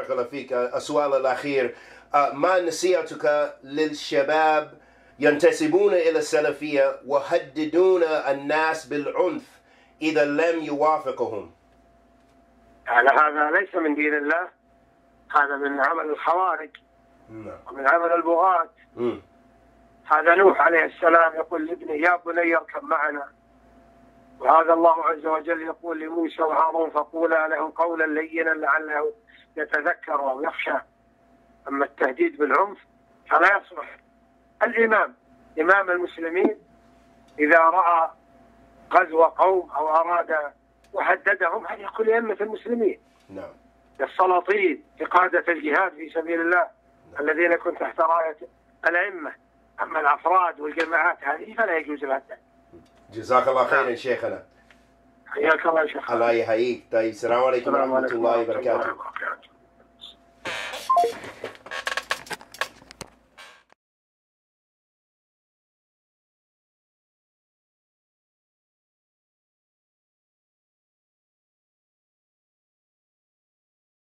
بارك الله فيك. السؤال الأخير، ما نصيحتك للشباب ينتسبون إلى السلفية ويهددون الناس بالعنف إذا لم يوافقهم؟ يعني هذا ليس من دين الله، هذا من عمل الخوارج ومن عمل البغاة. هذا نوح عليه السلام يقول لابنه يا بني اركب معنا، وهذا الله عز وجل يقول لموسى وهارون فقولا له قولا لينا لعله يتذكر او يخشى. اما التهديد بالعنف فلا يصلح. الامام امام المسلمين اذا راى غزو قوم او اراد وحددهم هل يقول لأئمة المسلمين، نعم، للسلاطين لقادة الجهاد في سبيل الله الذين يكون تحت راية الائمة. اما الافراد والجماعات هذه فلا يجوز لها. جزاك الله خيرا شيخنا. حياك الله يا شيخ. الله يحييك. طيب السلام عليكم ورحمة الله وبركاته.